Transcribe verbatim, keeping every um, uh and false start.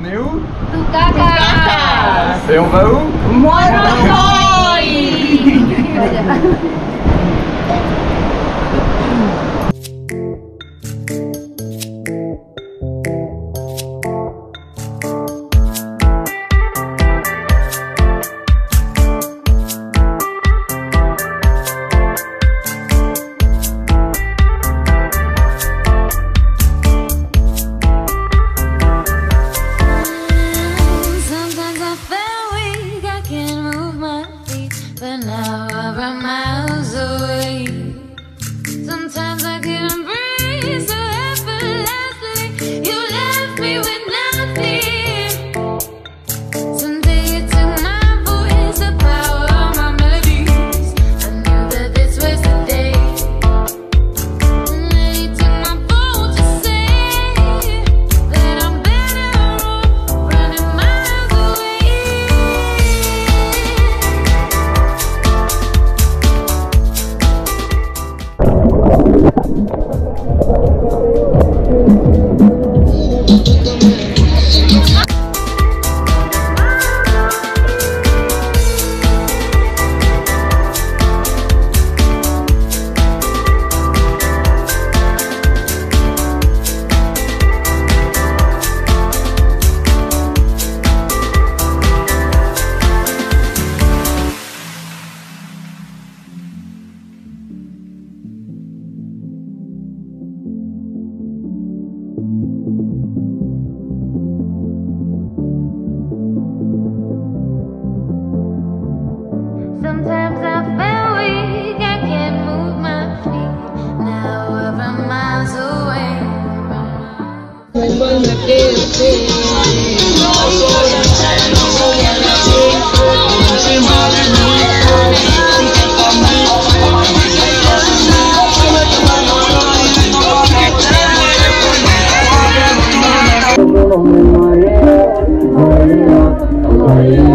On est où? Tucacas. Et on va où? Morrocoy. Oh, yeah.